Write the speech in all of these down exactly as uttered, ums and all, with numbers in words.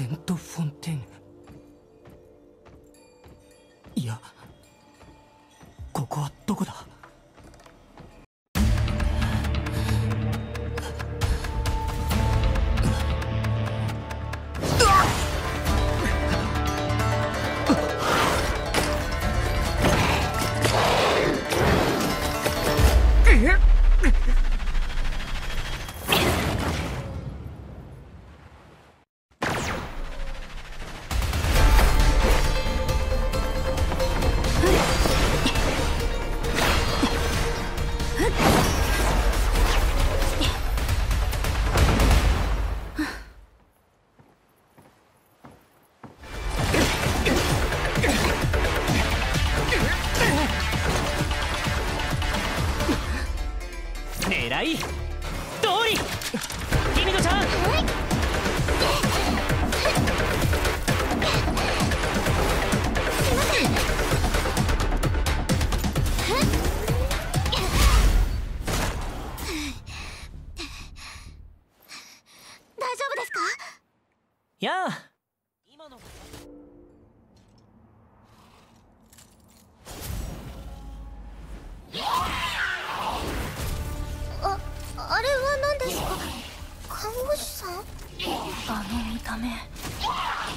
セント・フォンテーヌ。いや、ここはどこだ？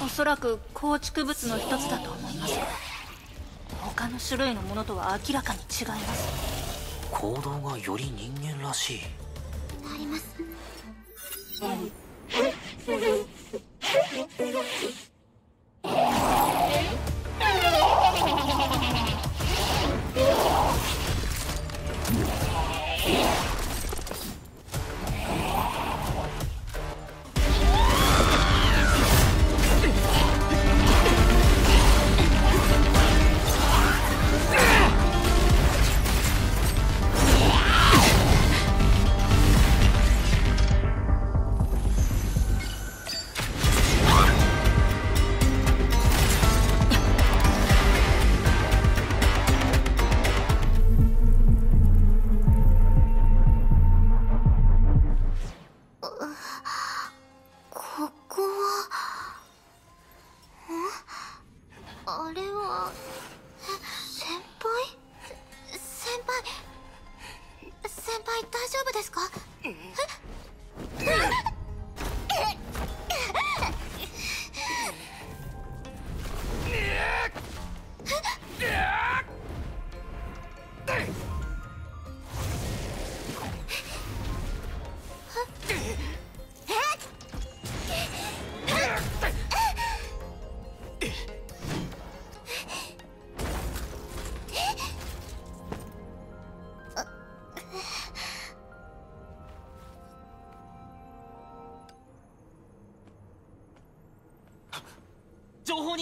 おそらく構築物の一つだと思います。他の種類のものとは明らかに違います。行動がより人間らしいなります。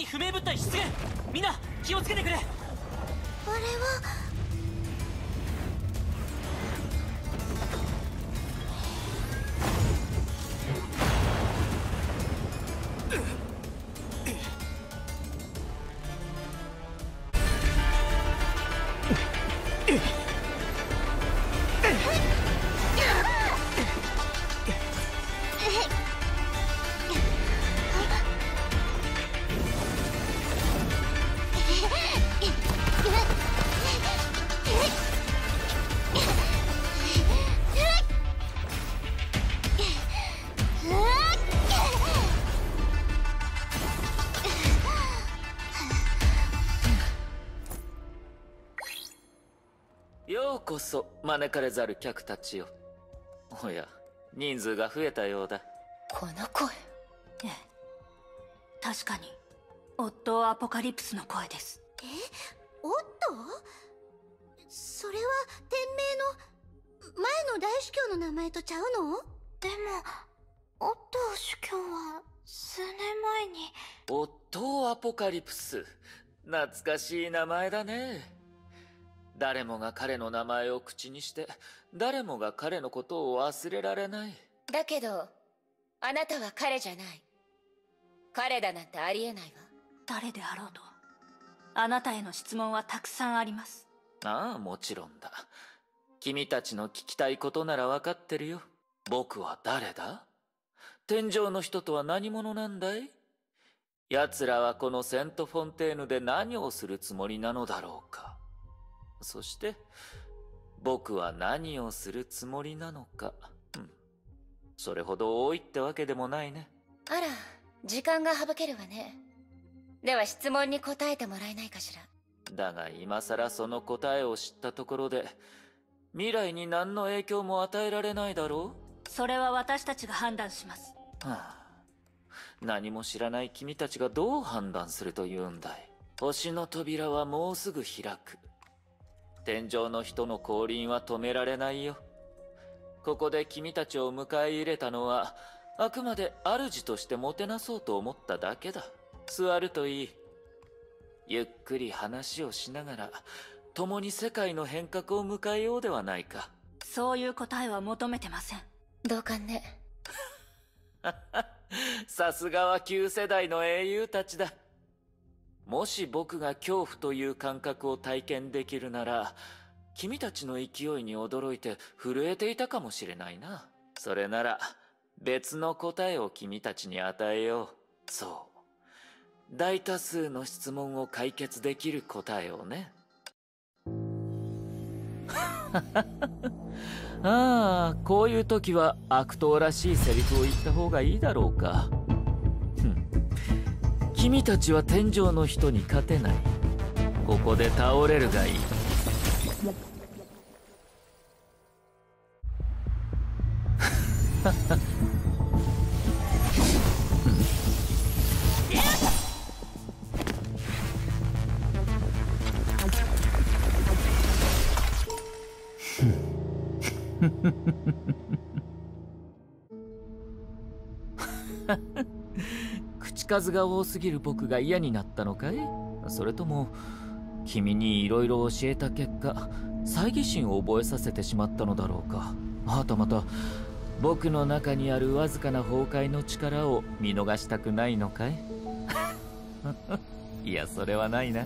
不明物体出現。みんな気をつけてくれ。あれはこそ招かれざる客たちよ。おや、人数が増えたようだ。この声、ええ、確かにオットー・アポカリプスの声です。え、オットー？それは店名の前の大主教の名前とちゃうの？でもオットー主教は数年前に。オットー・アポカリプス、懐かしい名前だね。誰もが彼の名前を口にして、誰もが彼のことを忘れられない。だけど、あなたは彼じゃない。彼だなんてありえないわ。誰であろうと、あなたへの質問はたくさんあります。ああ、もちろんだ。君たちの聞きたいことなら分かってるよ。僕は誰だ？天上の人とは何者なんだい？奴らはこのセントフォンテーヌで何をするつもりなのだろうか。そして、僕は何をするつもりなのか。うん。それほど多いってわけでもないね。あら、時間が省けるわね。では質問に答えてもらえないかしら。だが今さらその答えを知ったところで、未来に何の影響も与えられないだろう？それは私たちが判断します。はあ。何も知らない君たちがどう判断するというんだい。星の扉はもうすぐ開く。天上の人の降臨は止められないよ。ここで君たちを迎え入れたのは、あくまで主としてもてなそうと思っただけだ。座るといい。ゆっくり話をしながら、共に世界の変革を迎えようではないか。そういう答えは求めてません。同感ね。さすがは旧世代の英雄たちだ。もし僕が恐怖という感覚を体験できるなら、君たちの勢いに驚いて震えていたかもしれないな。それなら、別の答えを君たちに与えよう。そう。大多数の質問を解決できる答えをね。ああ、こういう時は悪党らしいセリフを言った方がいいだろうか。ふん。君たちは天上の人に勝てない。ここで倒れるがいい。ははは。口数が多すぎる僕が嫌になったのかい？それとも君にいろいろ教えた結果、猜疑心を覚えさせてしまったのだろうか。はたまた僕の中にあるわずかな崩壊の力を見逃したくないのかい？いや、それはないな。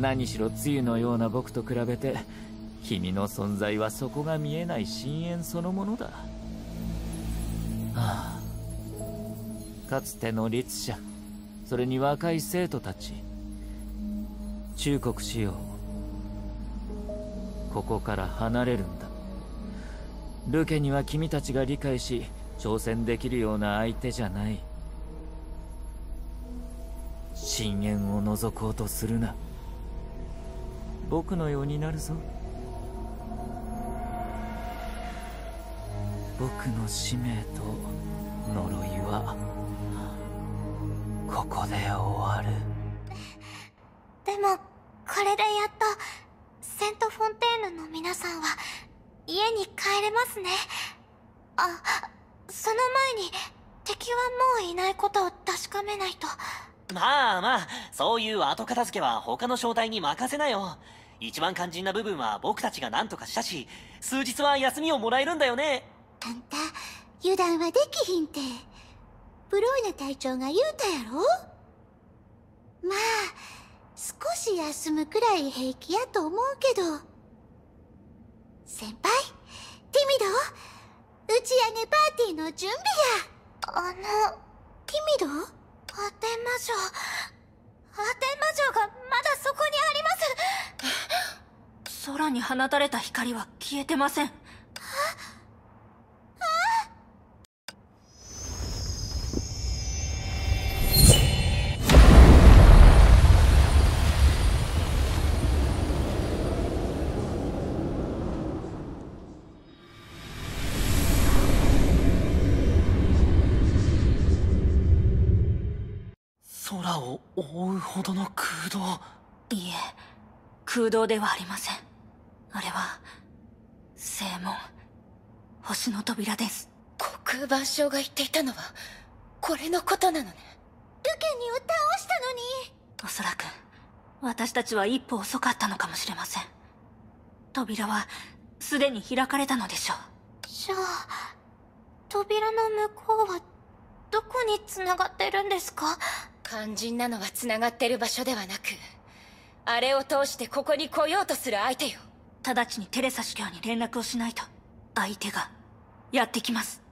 何しろ梅雨のような僕と比べて、君の存在は底が見えない深淵そのものだ。はあ、かつての律者、それに若い生徒たち、忠告しよう。ここから離れるんだ。ルケには君たちが理解し挑戦できるような相手じゃない。深淵を覗こうとするな。僕のようになるぞ。僕の使命と呪いはここで終わる。でもこれでやっとセントフォンテーヌの皆さんは家に帰れますね。あ、その前に敵はもういないことを確かめないと。まあまあ、そういう後片付けは他の小隊に任せなよ。一番肝心な部分は僕たちが何とかしたし、数日は休みをもらえるんだよね。あんた、油断はできひんて。ブローニャ隊長が言うたやろ。まあ、少し休むくらい平気やと思うけど。先輩、ティミド、打ち上げパーティーの準備や。あの、ティミド？アテン魔女、アテン魔女がまだそこにあります。空に放たれた光は消えてません。空を覆うほどの空洞。いえ、空洞ではありません。あれは正門、星の扉です。黒板将が言っていたのはこれのことなのね。ルケニを倒したのに。おそらく私たちは一歩遅かったのかもしれません。扉はすでに開かれたのでしょう。じゃあ扉の向こうはどこに繋がってるんですか？肝心なのは繋がってる場所ではなく、あれを通してここに来ようとする相手よ。直ちにテレサ司教に連絡をしないと。相手がやってきます。